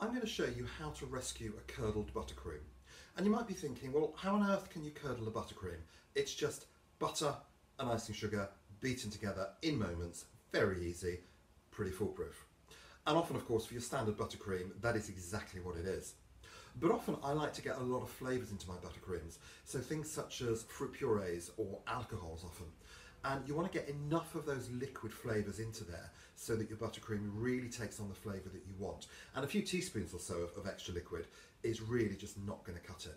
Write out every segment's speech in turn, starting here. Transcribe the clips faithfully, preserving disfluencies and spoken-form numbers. I'm going to show you how to rescue a curdled buttercream. And you might be thinking, well, how on earth can you curdle a buttercream? It's just butter and icing sugar beaten together in moments, very easy, pretty foolproof. And often, of course, for your standard buttercream, that is exactly what it is. But often I like to get a lot of flavours into my buttercreams, so things such as fruit purees or alcohols often. And you want to get enough of those liquid flavours into there so that your buttercream really takes on the flavour that you want. And a few teaspoons or so of, of extra liquid is really just not going to cut it.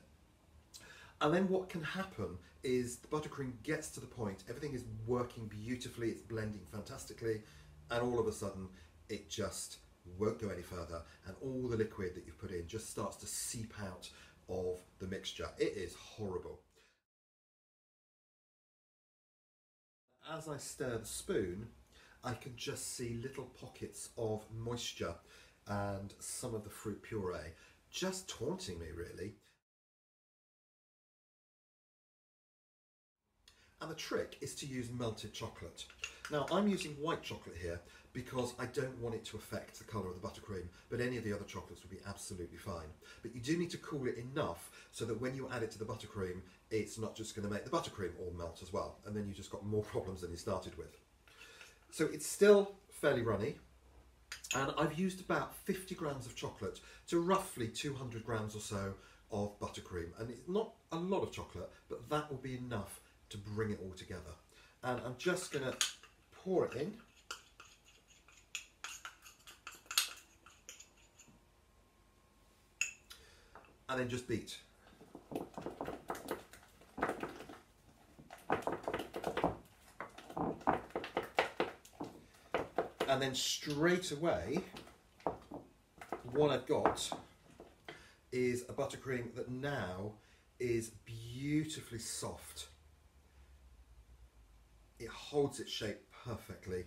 And then what can happen is the buttercream gets to the point, everything is working beautifully, it's blending fantastically, and all of a sudden it just won't go any further, and all the liquid that you've put in just starts to seep out of the mixture. It is horrible. As I stir the spoon, I can just see little pockets of moisture and some of the fruit puree just taunting me, really. And the trick is to use melted chocolate. Now, I'm using white chocolate here because I don't want it to affect the colour of the buttercream, but any of the other chocolates would be absolutely fine. But you do need to cool it enough so that when you add it to the buttercream, it's not just going to make the buttercream all melt as well, and then you've just got more problems than you started with. So it's still fairly runny, and I've used about fifty grams of chocolate to roughly two hundred grams or so of buttercream. And it's not a lot of chocolate, but that will be enough to bring it all together. And I'm just going to pour it in. And then just beat. And then straight away, what I've got is a buttercream that now is beautifully soft. It holds its shape perfectly.